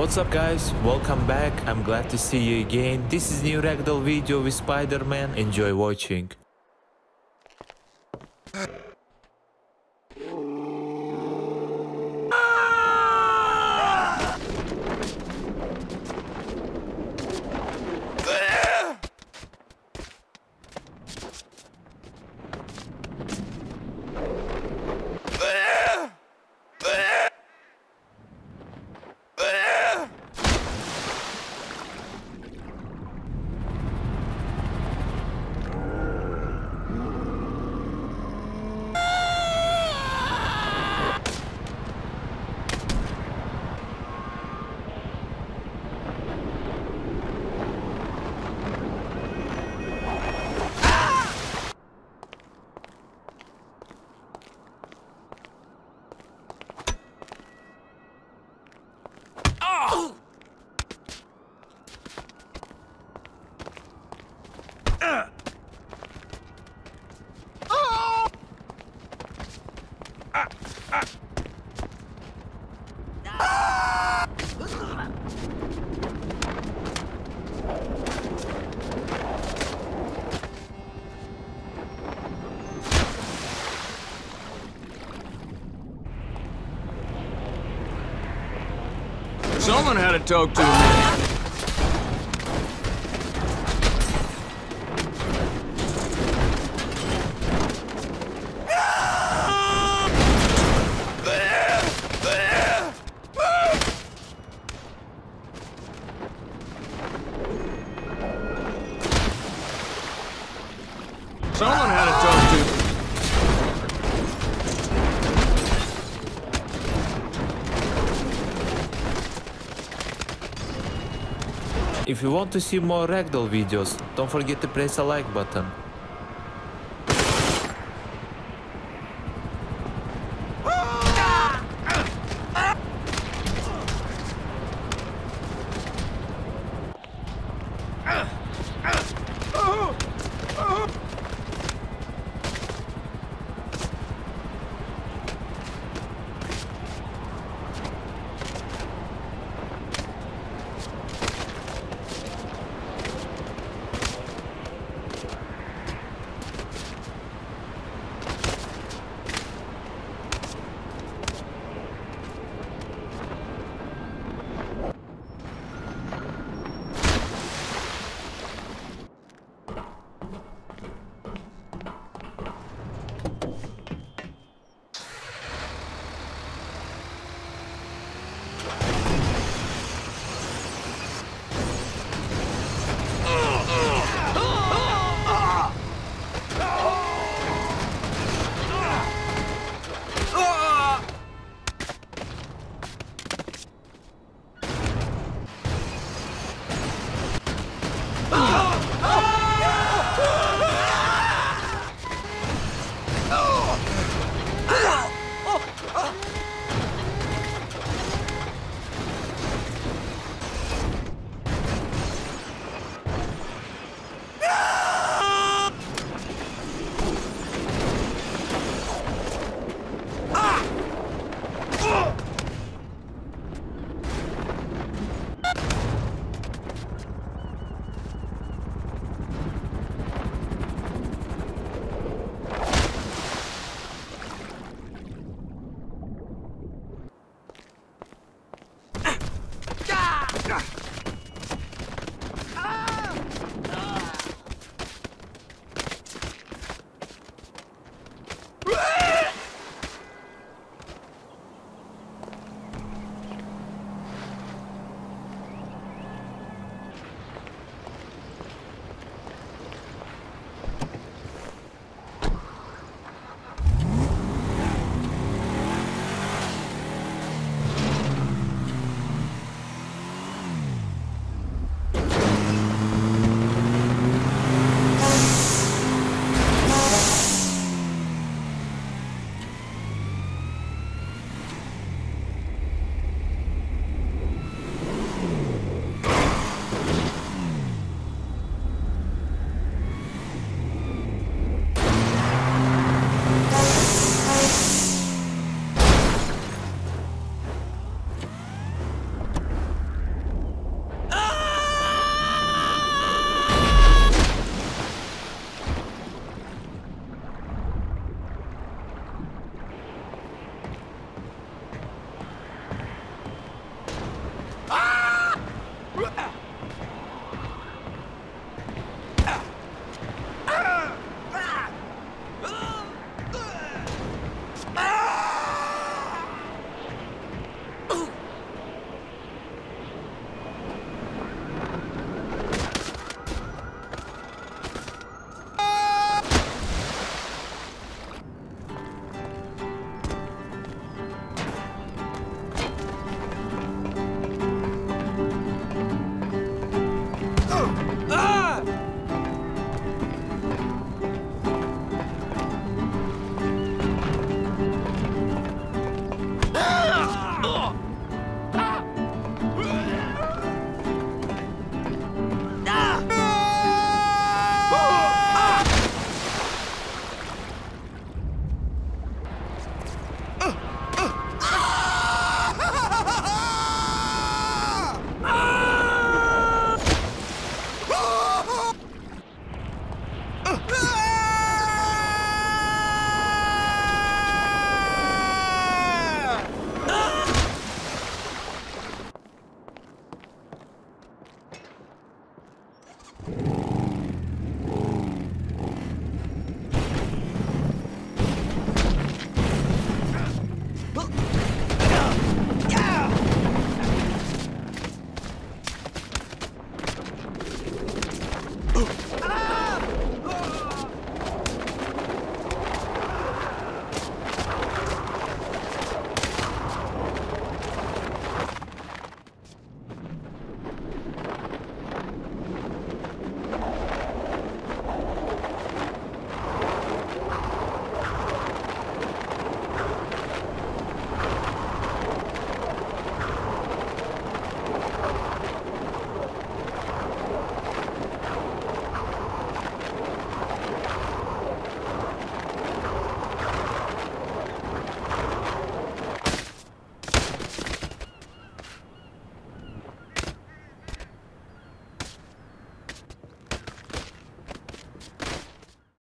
What's up guys, welcome back, I'm glad to see you again. This is new ragdoll video with Spider-Man, enjoy watching. Someone had to talk to me. Someone had to talk to me. If you want to see more ragdoll videos, don't forget to press a like button.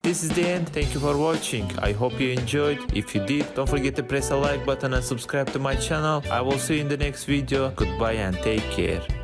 this is the end. Thank you for watching. I hope you enjoyed. If you did, don't forget to press a like button and subscribe to my channel. I will see you in the next video. Goodbye and take care.